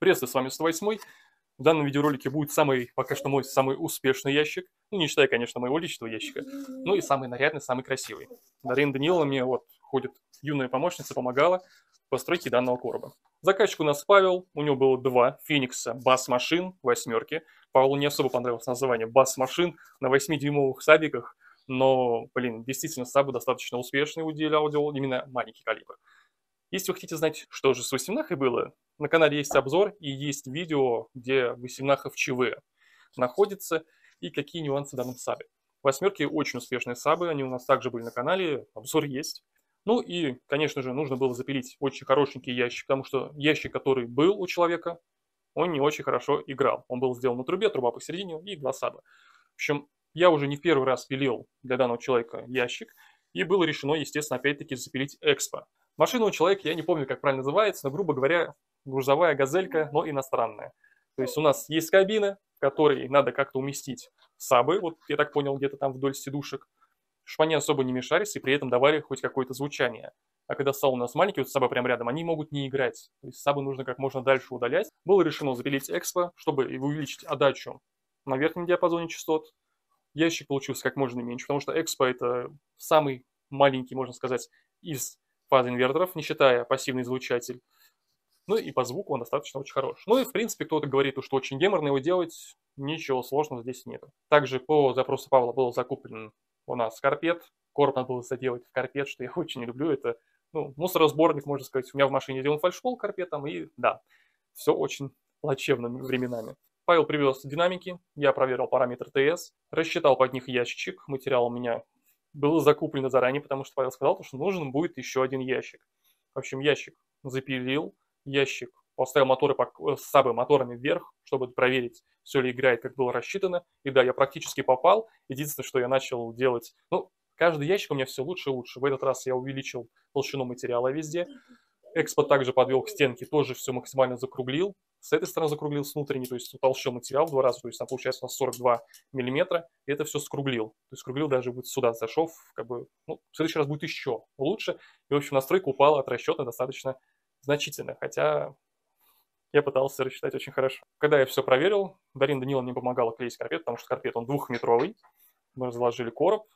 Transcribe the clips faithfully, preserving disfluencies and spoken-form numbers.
Приветствую, с вами сто восьмой. В данном видеоролике будет самый, пока что мой самый успешный ящик. Ну, не считая, конечно, моего личного ящика. Ну и самый нарядный, самый красивый. Дарина Данииловна мне вот ходит, юная помощница, помогала в постройке данного короба. Заказчик у нас Павел. У него было два Феникса Bass Machine восьмерки. Павлу не особо понравилось название Bass Machine на восьмидюймовых сабиках. Но, блин, действительно, сабы достаточно успешные у ди эл аудио, именно маленький калибр. Если вы хотите знать, что же с восемнахой было, на канале есть обзор и есть видео, где восемнаха в ЧВ находится и какие нюансы в данном сабе. Восьмерки очень успешные сабы, они у нас также были на канале, обзор есть. Ну и, конечно же, нужно было запилить очень хорошенький ящик, потому что ящик, который был у человека, он не очень хорошо играл. Он был сделан на трубе, труба посередине и два саба. В общем, я уже не в первый раз пилил для данного человека ящик, и было решено, естественно, опять-таки запилить Экспо. Машина у человека, я не помню, как правильно называется, но, грубо говоря, грузовая газелька, но иностранная. То есть у нас есть кабина, в которой надо как-то уместить сабы, вот я так понял, где-то там вдоль сидушек. Чтобы они особо не мешались и при этом давали хоть какое-то звучание. А когда сал у нас маленький, вот сабы прям рядом, они могут не играть. То есть сабы нужно как можно дальше удалять. Было решено запилить Экспо, чтобы увеличить отдачу на верхнем диапазоне частот. Ящик получился как можно меньше, потому что Экспо это самый маленький, можно сказать, из фазоинверторов, не считая пассивный звучатель. Ну и по звуку он достаточно очень хорош. Ну и в принципе кто-то говорит, что очень геморно его делать, ничего сложного здесь нет. Также по запросу Павла был закуплен у нас карпет. Короб надо было заделать в карпет, что я очень люблю. Это ну, мусоросборник, можно сказать. У меня в машине сделан фальшпол карпетом и да, все очень плачевными временами. Павел привез динамики, я проверил параметр ТС, рассчитал под них ящик, материал у меня было закуплено заранее, потому что Павел сказал, что нужен будет еще один ящик. В общем, ящик запилил, ящик поставил моторы с сабы моторами вверх, чтобы проверить, все ли играет, как было рассчитано. И да, я практически попал. Единственное, что я начал делать, ну, каждый ящик у меня все лучше и лучше. В этот раз я увеличил толщину материала везде. Экспо также подвел к стенке, тоже все максимально закруглил. С этой стороны закруглил с внутренней, то есть утолщил материал в два раза, то есть там получается у нас сорок два миллиметра, и это все скруглил. То есть скруглил даже будет сюда зашел, как бы, ну, в следующий раз будет еще лучше. И, в общем, настройка упала от расчета достаточно значительно, хотя я пытался рассчитать очень хорошо. Когда я все проверил, Дарина Данила мне помогала клеить карпет, потому что карпет, он двухметровый. Мы разложили короб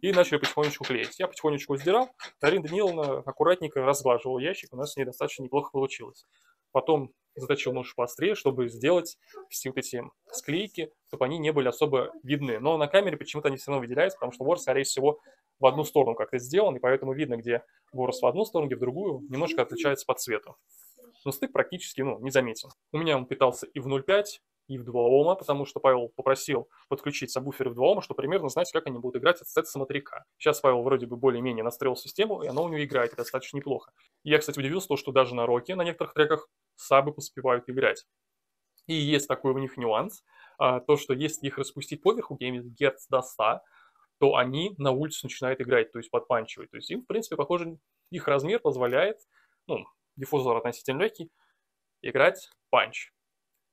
и начали потихонечку клеить. Я потихонечку сдирал, Дарина Даниловна аккуратненько разглаживала ящик, у нас с ней достаточно неплохо получилось. Потом заточил нож поострее, чтобы сделать все вот эти склейки, чтобы они не были особо видны. Но на камере почему-то они все равно выделяются, потому что ворс, скорее всего, в одну сторону как-то сделан, и поэтому видно, где ворс в одну сторону, где в другую, немножко отличается по цвету. Но стык практически, ну, не заметен. У меня он питался и в ноль пять, и в два ома, потому что Павел попросил подключить сабвуферы в два ома, чтобы примерно знать, как они будут играть от сет-смотряка. Сейчас Павел вроде бы более-менее настроил систему, и она у него играет достаточно неплохо. И я, кстати, удивился, что даже на роке на некоторых треках сабы успевают играть. И есть такой у них нюанс, то что если их распустить поверху, где-нибудь герц до ста, то они на улицу начинают играть, то есть подпанчивать. То есть им, в принципе, похоже, их размер позволяет, ну, диффузор относительно легкий, играть панч.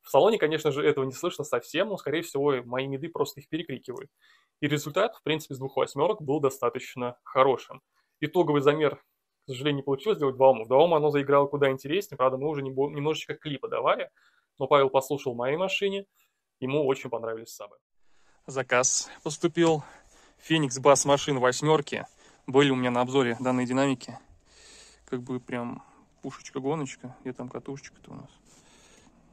В салоне, конечно же, этого не слышно совсем, но, скорее всего, мои миды просто их перекрикивают. И результат, в принципе, с двух восьмерок был достаточно хорошим. Итоговый замер, к сожалению, не получилось сделать два ома. В два ома оно заиграло куда интереснее, правда, мы уже немножечко клипа давали, но Павел послушал в моей машине, ему очень понравились сабы. Заказ поступил. Phoenix Bass Machine восьмерки были у меня на обзоре данной динамики. Как бы прям пушечка-гоночка, где там катушечка-то у нас.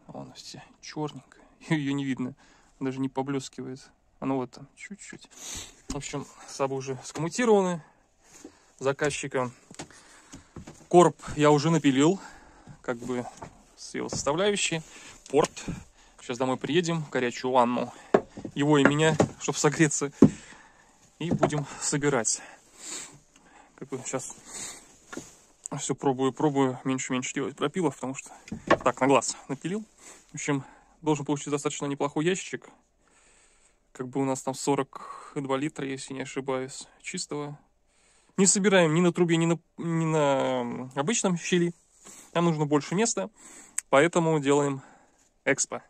Вон все черненькая, ее не видно, даже не поблескивает. Она вот там чуть-чуть. В общем, сабы уже скоммутированы заказчика. Короб я уже напилил, как бы с его составляющей. Порт. Сейчас домой приедем, горячую ванну. Его и меня, чтобы согреться. И будем собирать. Как бы сейчас все пробую, пробую, меньше-меньше делать пропилов, потому что так, на глаз напилил. В общем, должен получиться достаточно неплохой ящичек. Как бы у нас там сорок два литра, если не ошибаюсь, чистого. Не собираем ни на трубе, ни на, ни на обычном щели. Нам нужно больше места, поэтому делаем Экспо.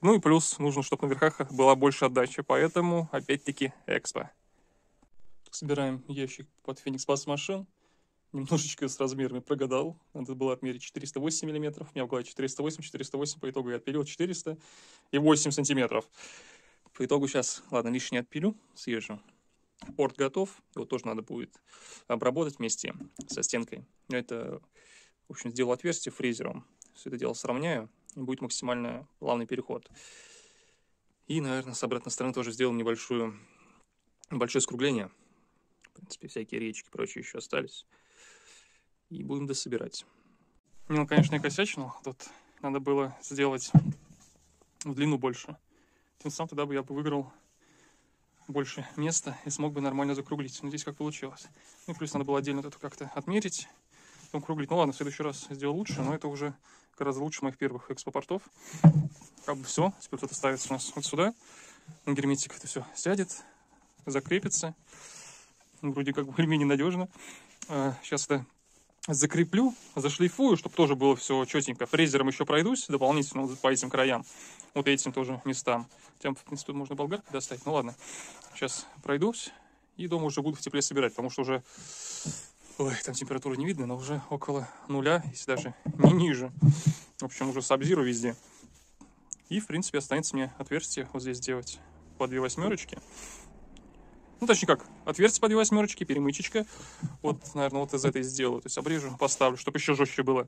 Ну и плюс нужно, чтобы на верхах была больше отдачи, поэтому опять-таки Экспо. Собираем ящик под Phoenix Bass Machine. немножечко с размерами прогадал. Надо было отмерить четыреста восемь миллиметров. У меня в голове четыреста восемь, четыреста восемь. По итогу я отпилил четыреста и восемь сантиметров. По итогу сейчас, ладно, лишнее отпилю, съезжу. Порт готов. Его тоже надо будет обработать вместе со стенкой. Это, в общем, сделал отверстие фрезером. Все это дело сравняю. И будет максимально плавный переход. И, наверное, с обратной стороны тоже сделал небольшую, небольшое скругление. В принципе, всякие речки и прочее еще остались. И будем дособирать. Ну, конечно, я косячил. Тут надо было сделать в длину больше. Тем самым тогда бы я бы выиграл больше места и смог бы нормально закруглить. Но здесь как получилось. Ну, плюс надо было отдельно это как-то отмерить, потом круглить. Ну ладно, в следующий раз сделал лучше, но это уже гораздо лучше моих первых экспо-портов. Как бы все. Теперь кто-то ставится у нас вот сюда. На герметик это все сядет, закрепится. Вроде как более-менее надежно. Сейчас это закреплю, зашлифую, чтобы тоже было все четенько. Фрезером еще пройдусь дополнительно вот по этим краям. Вот этим тоже местам. Тем, в принципе, можно болгаркой достать. Ну ладно, сейчас пройдусь. И дома уже буду в тепле собирать, потому что уже... Ой, там температура не видно, но уже около нуля, если даже не ниже. В общем, уже саб-зиро везде. И, в принципе, останется мне отверстие вот здесь сделать по две восьмерочки. Ну, точнее как, отверстие по две восьмерочки, перемычечка. Вот, наверное, вот из этой сделаю. То есть обрежу, поставлю, чтобы еще жестче было.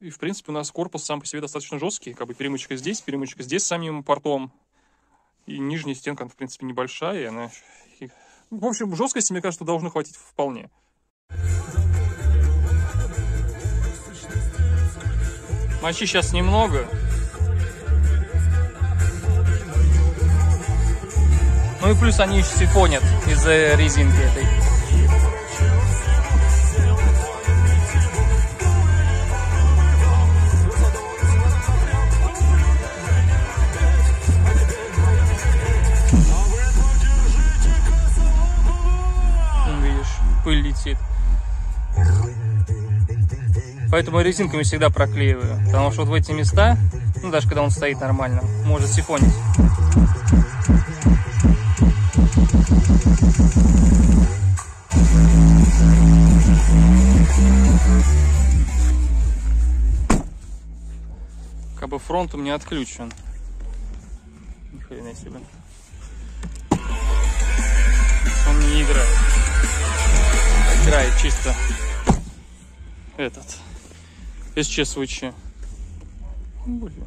И, в принципе, у нас корпус сам по себе достаточно жесткий. Как бы перемычка здесь, перемычка здесь с самим портом. И нижняя стенка, она, в принципе, небольшая. И она... В общем, жесткости, мне кажется, должно хватить вполне. Мочи сейчас немного. Ну и плюс они еще сифонят из-за резинки этой. Видишь, пыль летит. Поэтому резинками всегда проклеиваю. Потому что вот в эти места, ну даже когда он стоит нормально, может сифонить. Как бы фронт у меня отключен. Ни хрена себе. Он не играет. Играет чисто этот эс че эс вэ че. Блин,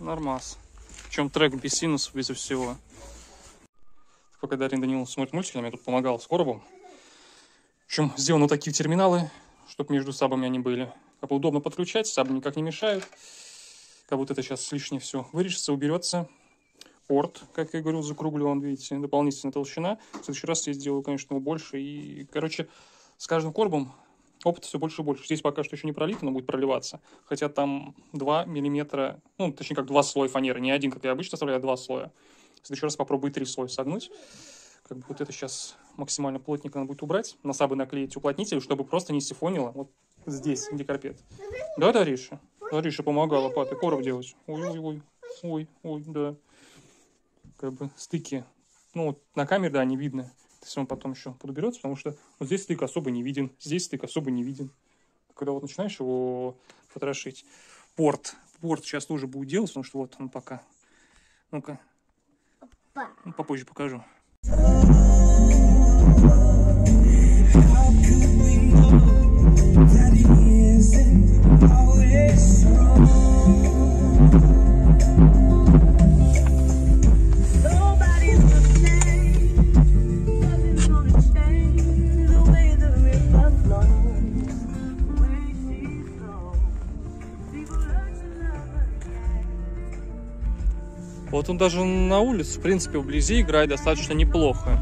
нормас. Причем трек без синусов, без всего. Пока Дарина Данииловна смотрит мультики, она мне тут помогала с коробом. В общем, сделаны вот такие терминалы, чтобы между сабами они были. Как бы удобно подключать, сабы никак не мешают. Как будто это сейчас лишнее все вырежется, уберется. Порт, как я говорил, закруглен, видите, дополнительная толщина. В следующий раз я сделаю, конечно, больше. И, короче, с каждым коробом опыта все больше и больше. Здесь пока что еще не пролито, но будет проливаться. Хотя там два миллиметра, ну, точнее, как два слоя фанеры. Не один, как я обычно оставляю, а два слоя. В следующий раз попробую три слоя согнуть. Как бы вот это сейчас максимально плотненько надо будет убрать. На сабы наклеить уплотнитель, чтобы просто не сифонило. Вот здесь, где карпет. Да, да, Риша? Да, Риша помогала папе короб делать. Ой-ой-ой. Ой-ой, да. Как бы стыки. Ну, вот на камере, да, не видно. Если он потом еще подберется, потому что вот здесь стык особо не виден. Здесь стык особо не виден. Когда вот начинаешь его потрошить. Порт. Порт сейчас тоже будет делать, потому что вот он пока. Ну-ка. Ну, попозже покажу. Вот он даже на улице, в принципе, вблизи играет достаточно неплохо.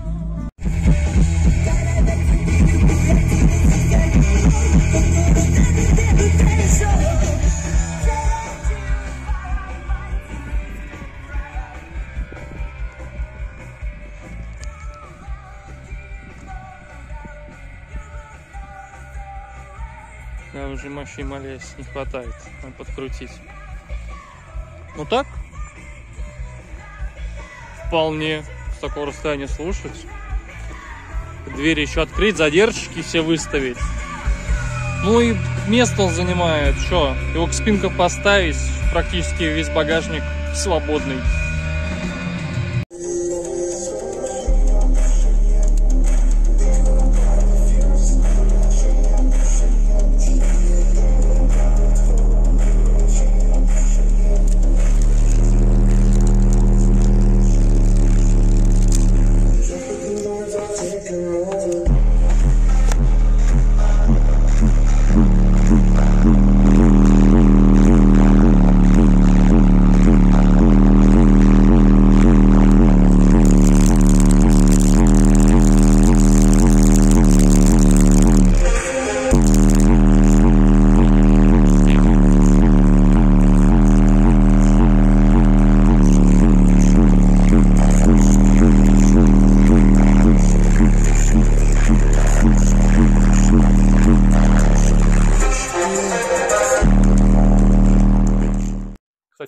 Да, уже мощи, молясь, не хватает, надо подкрутить. Ну так? Вполне с такого расстояния слушать. Двери еще открыть, задержки все выставить. Ну и место занимает, что, его к спинкам поставить, практически весь багажник свободный.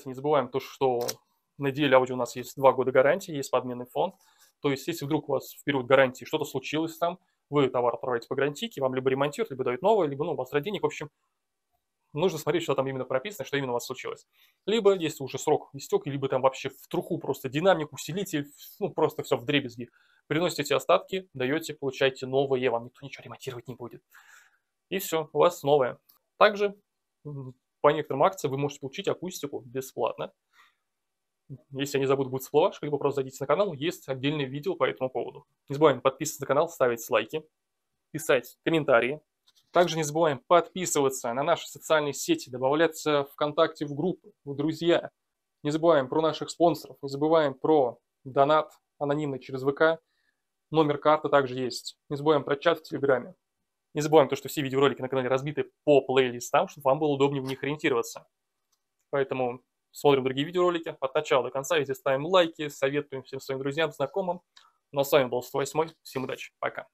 Не забываем то, что на деле аудио у нас есть два года гарантии, есть подменный фонд. То есть, если вдруг у вас в период гарантии что-то случилось там, вы товар отправляете по гарантийке, вам либо ремонтируют, либо дают новое, либо ну, у вас родинник, в общем, нужно смотреть, что там именно прописано, что именно у вас случилось. Либо, если уже срок истек, либо там вообще в труху просто динамик, усилитель, ну просто все в дребезги. Приносите остатки, даете, получаете новые, вам никто ничего ремонтировать не будет. И все, у вас новое. Также... по некоторым акциям вы можете получить акустику бесплатно. Если я не забуду, будет всплывашка, либо просто зайдите на канал, есть отдельное видео по этому поводу. Не забываем подписываться на канал, ставить лайки, писать комментарии. Также не забываем подписываться на наши социальные сети, добавляться ВКонтакте в группу, в друзья. Не забываем про наших спонсоров, не забываем про донат анонимный через ВК. Номер карты также есть. Не забываем про чат в Телеграме. Не забываем то, что все видеоролики на канале разбиты по плейлистам, чтобы вам было удобнее в них ориентироваться. Поэтому смотрим другие видеоролики от начала до конца, везде ставим лайки, советуем всем своим друзьям, знакомым. Ну а с вами был сто восьмой, всем удачи, пока.